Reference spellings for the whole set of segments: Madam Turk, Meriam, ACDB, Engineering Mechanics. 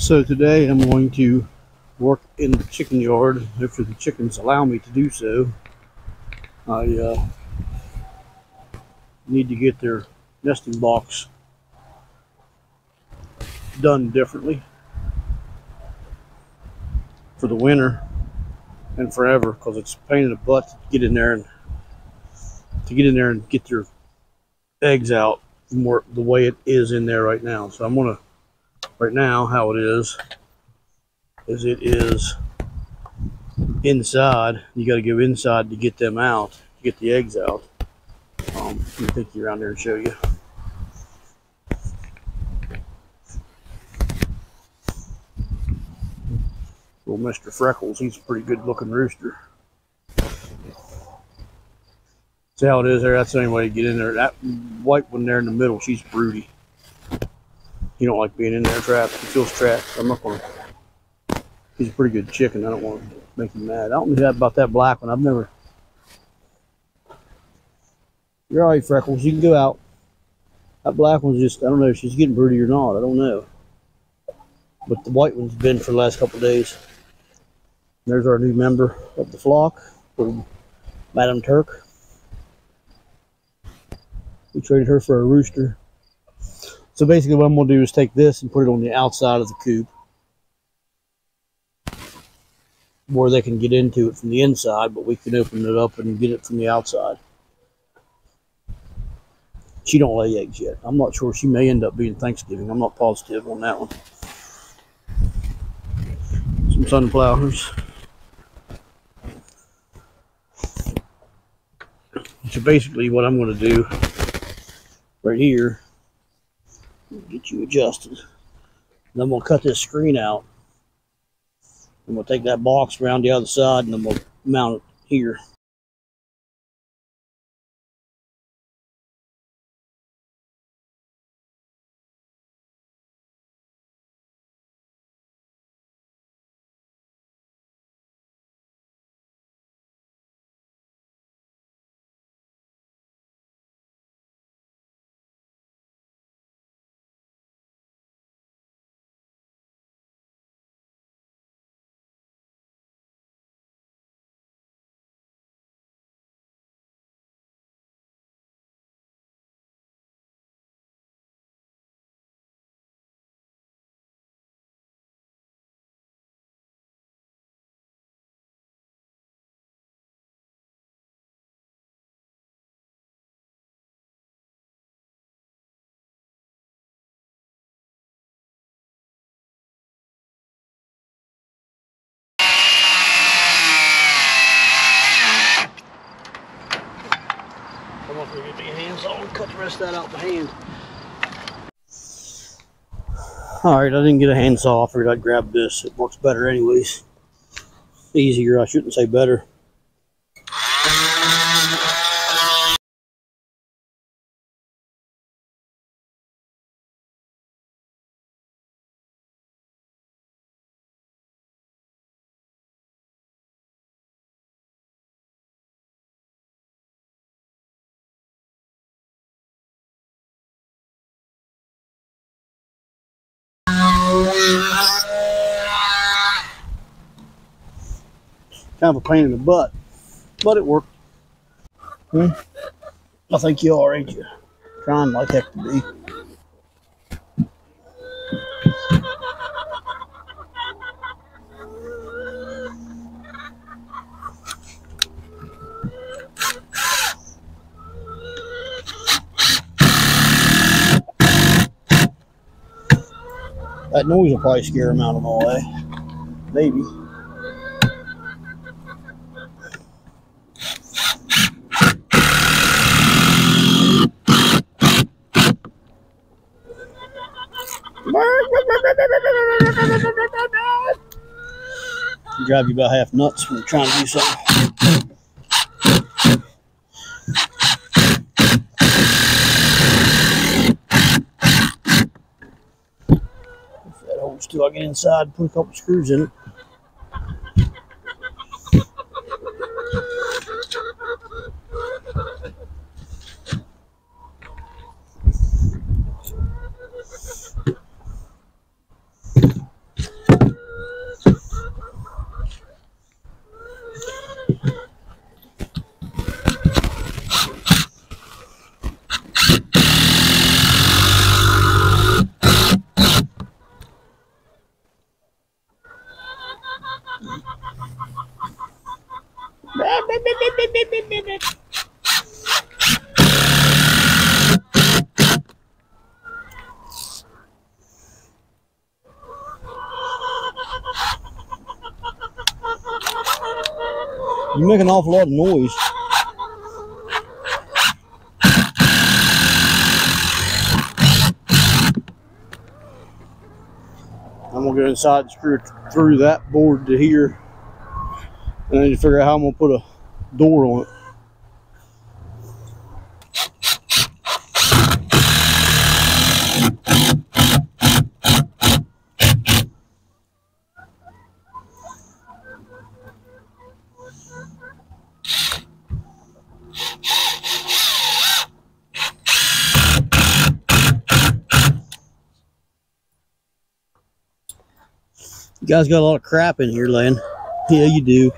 So today I'm going to work in the chicken yard after the chickens allow me to do so. I need to get their nesting box done differently for the winter and forever, because it's a pain in the butt to get in there and get their eggs out more the way it is in there right now. So I'm gonna right now how it is it is inside. You got to go inside to get them out, to get the eggs out. Let me take you around there and show you. Little Mr. Freckles, he's a pretty good looking rooster. See how it is there? That's the only way to get in there. That white one there in the middle, she's broody. You don't like being in there trapped. He feels trapped. I'm not going to. He's a pretty good chicken. I don't want to make him mad. I don't know about that black one. I've never. You're all right, Freckles. You can go out. That black one's just, I don't know if she's getting broody or not. I don't know. But the white one's been for the last couple of days. There's our new member of the flock, Madam Turk. We traded her for a rooster. So basically what I'm going to do is take this and put it on the outside of the coop, where they can get into it from the inside, but we can open it up and get it from the outside. She don't lay eggs yet. I'm not sure. She may end up being Thanksgiving. I'm not positive on that one. Some sunflowers. So basically what I'm going to do right here, get you adjusted, and I'm going to cut this screen out. I'm going to take that box around the other side and I'm going to mount it here. Cut the rest of that out by hand. Alright, I didn't get a handsaw. I figured I'd grab this. It works better anyways. Easier, I shouldn't say better. Kind of a pain in the butt, but it worked. I think you are, ain't you? Trying like heck to be. That noise will probably scare them out of my way. Maybe. Drive you about half nuts when you're trying to do something. If that holds till I get inside and put a couple screws in it. beep. You make an awful lot of noise. I'm gonna go inside and screw through that board to here. And I need to figure out how I'm gonna put a door on it. You guys got a lot of crap in here laying. Yeah, you do.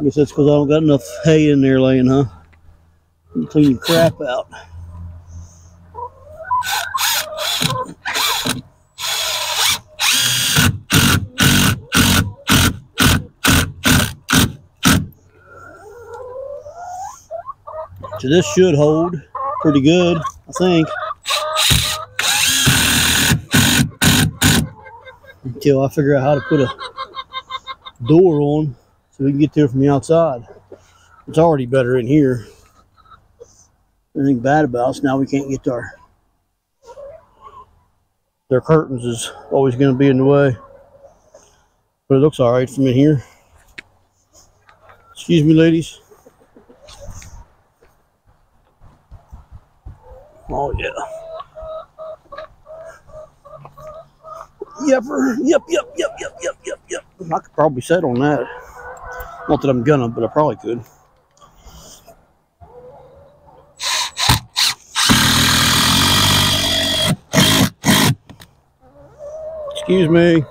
I guess that's because I don't got enough hay in there laying, huh? You clean your crap out. So this should hold pretty good, I think. Until I figure out how to put a door on so we can get to it from the outside. It's already better in here. Anything bad about us, now we can't get to our... Their curtains is always going to be in the way. But it looks alright from in here. Excuse me, ladies. Oh, yeah. Yep. I could probably set on that. Not that I'm gonna, but I probably could. Excuse me.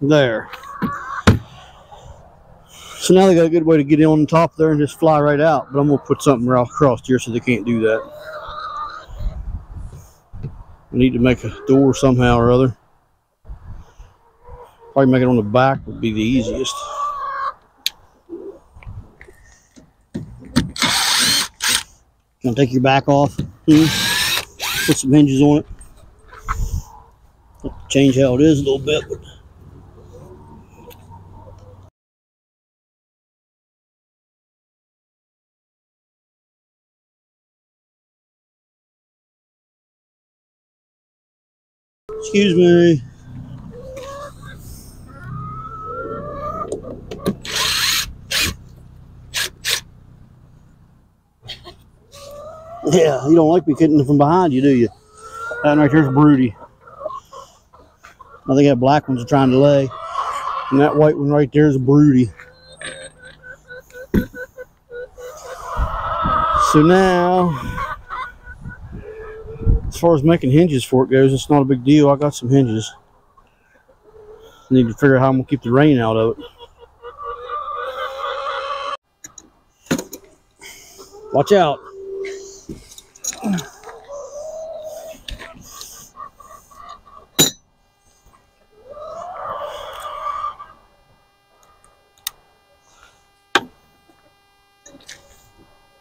There. So now they got a good way to get in on the top there and just fly right out. But I'm going to put something right across here so they can't do that. We need to make a door somehow or other. Probably make it on the back would be the easiest. Gonna take your back off. Put some hinges on it. Have to change how it is a little bit. But excuse me. Yeah, you don't like me getting from behind you, do you? That right there's broody. I think that black one's trying to lay. And that white one right there is broody. So now... as far as making hinges for it goes, it's not a big deal. I got some hinges. I need to figure out how I'm gonna keep the rain out of it. Watch out.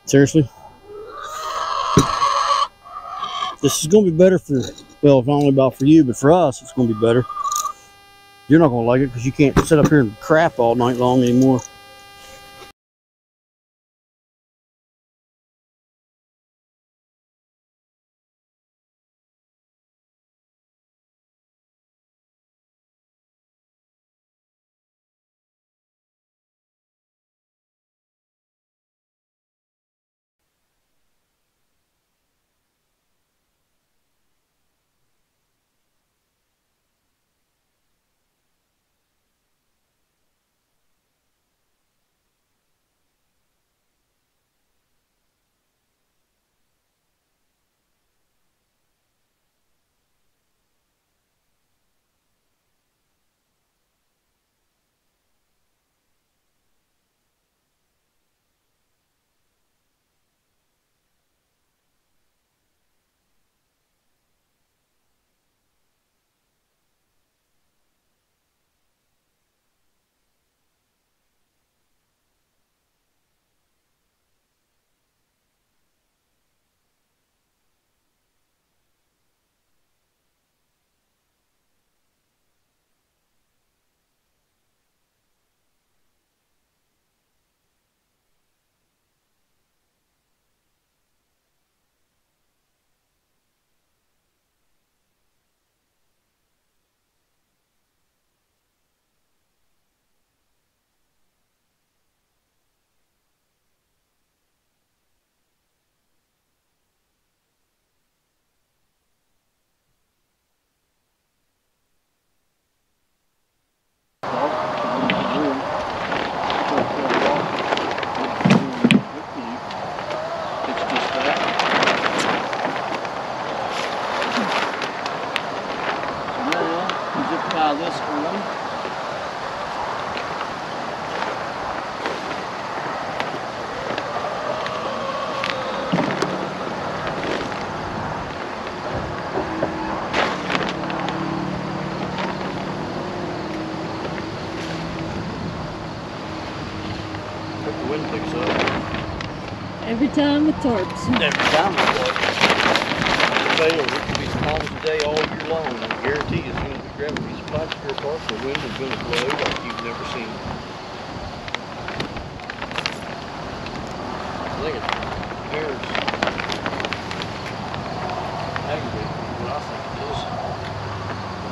Seriously? This is going to be better for, well, not only about for you, but for us, it's going to be better. You're not going to like it because you can't sit up here and crap all night long anymore. the wind picks up. Every time with tarps. Every time with tarps. It could be small as a day all year long. I guarantee as soon as we grab a piece of plastic or tarp, the wind is going to blow like you've never seen. I think it's bears. Aggregate is what I think it is. By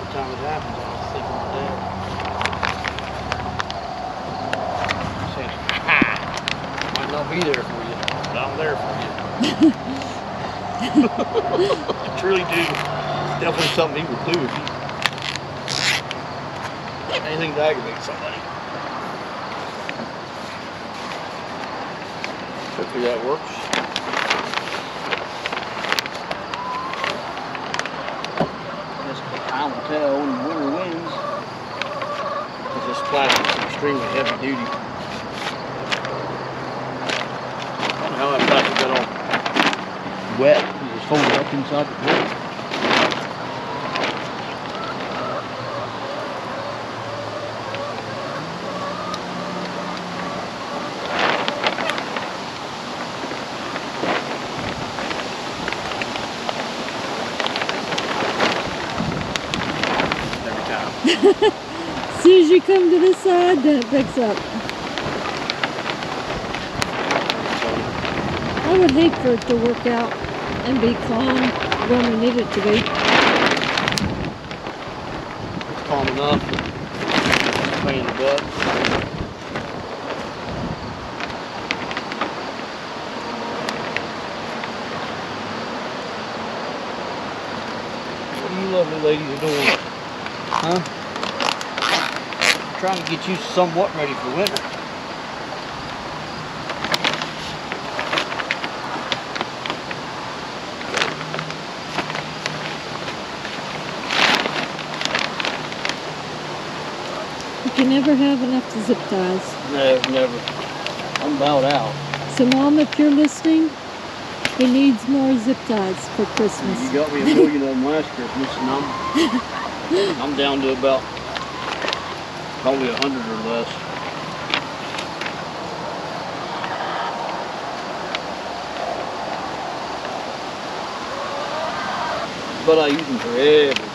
the time it happens, I was thinking of that. I said, ha! Might not be there for you, but I'm there for you. I truly do. It's definitely something he would do if he did anything to aggravate somebody. Hopefully that works. I will tell when the winter winds, because this plastic is extremely heavy duty. I don't know how that plastic got all wet. It just folded up inside the boat. As soon as you come to this side, then it picks up. I would hate for it to work out and be calm when we need it to be. It's calm enough. It's a pain in the butt. What are you lovely ladies doing? Huh? Trying to get you somewhat ready for winter. You can never have enough to zip ties. No, never. I'm about out. So Mom, if you're listening, he needs more zip ties for Christmas. You got me a million of them last Christmas, and I'm down to about probably 100 or less. But I use them for everything.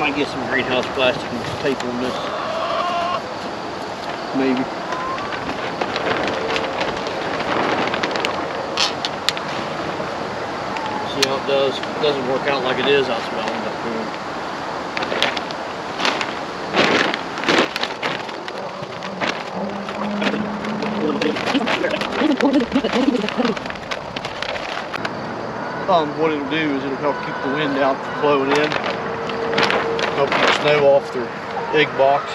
I get some greenhouse plastic and just tape on this, maybe. See how it does. If it doesn't work out like it is, that's what I'll end up doing. What it'll do is it'll help keep the wind out from blowing in. Help keep the snow off their egg box.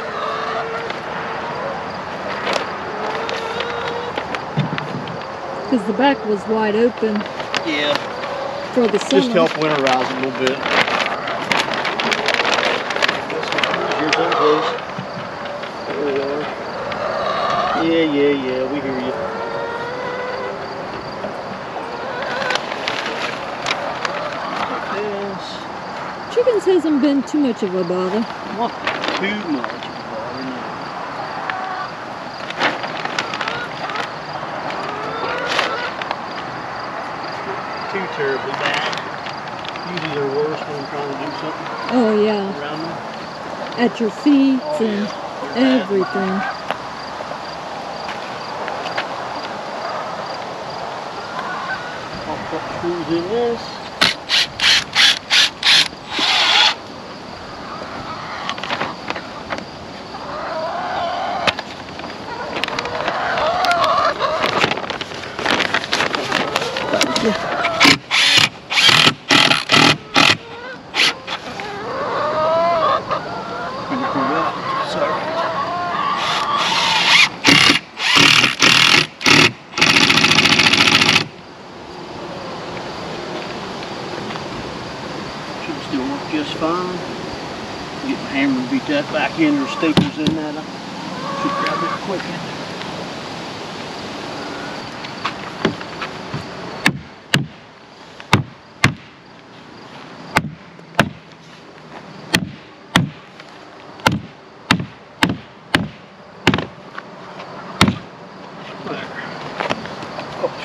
Because the back was wide open. Yeah. For the summer. Just help winterize a little bit. Here's them close. There we are. Yeah, we hear you. Chickens hasn't been too much of a bother. Not too much of a bother, no. Too terribly bad. Usually they're worse when I'm trying to do something. Oh yeah. Around them. At your feet and everything. Bad. I'll put screws in this. Still work just fine. Get my hammer and beat that back in. There's staples in that. Just grab it quick in there.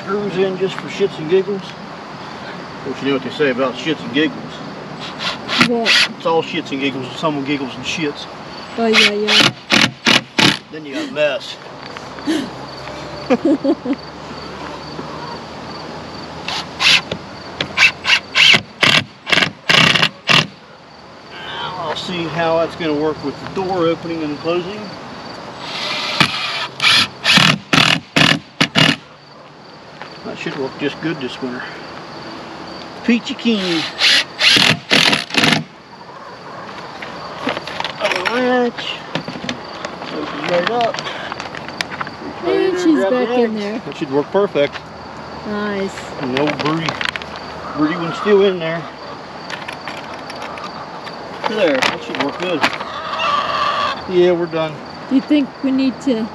Screws in just for shits and giggles. Of course, you know what they say about shits and giggles. What? It's all shits and giggles, and someone giggles and shits. Oh yeah, yeah. Then you got a mess. Now I'll see how that's going to work with the door opening and closing. That should work just good this winter. Peachy keen. Alright. Open right up. And she's back in there. That should work perfect. Nice. No birdie. Birdie one's still in there. There. That should work good. Yeah, we're done. Do you think we need to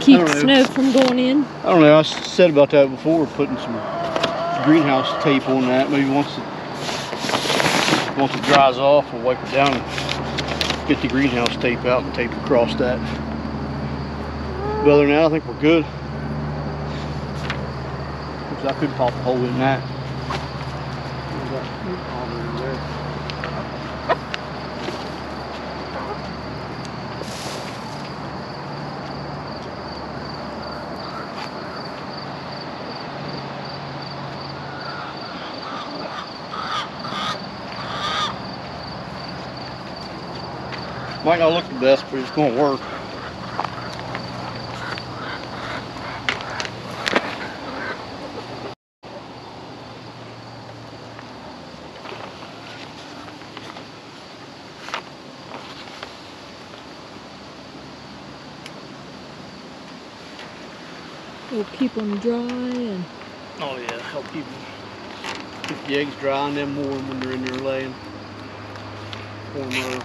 keep snow from going in? I don't know, I said about that before, putting some greenhouse tape on that. Maybe once it dries off, we'll wipe it down and get the greenhouse tape out and tape across that. But other than that, I think we're good. Because I could pop a hole in that. Might not look the best, but it's going to work. We'll keep them dry and... Oh yeah, help keep the eggs dry and then warm when they're in there laying. Warmer.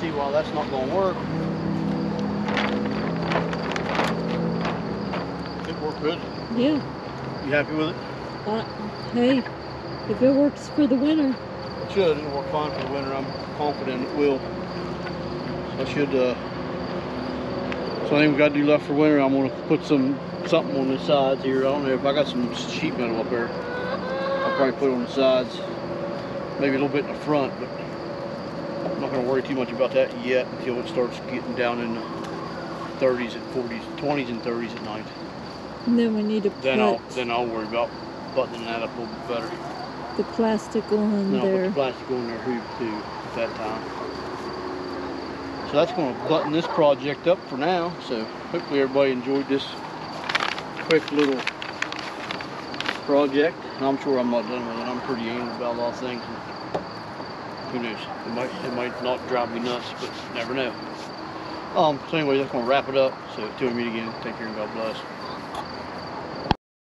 See why that's not going to work. It worked good. Yeah. You happy with it? Hey, if it works for the winter. It should. It'll work fine for the winter. I'm confident it will. So I should. So I think we got to do left for winter. I'm going to put something on the sides here. I don't know if I got some sheet metal up there. I'll probably put it on the sides. Maybe a little bit in the front, but. I'm not going to worry too much about that yet until it starts getting down in the 30s and 40s, 20s and 30s at night. And then we need to Then I'll worry about buttoning that up a little bit better. The plastic on there. Then I'll put the plastic on there hoop too at that time. So that's going to button this project up for now. So hopefully everybody enjoyed this quick little project. And I'm sure I'm not done with it. I'm pretty anal about a lot of things. Who knows? It might not drive me nuts, but never know. So anyway, that's going to wrap it up. So till we meet again, take care and God bless.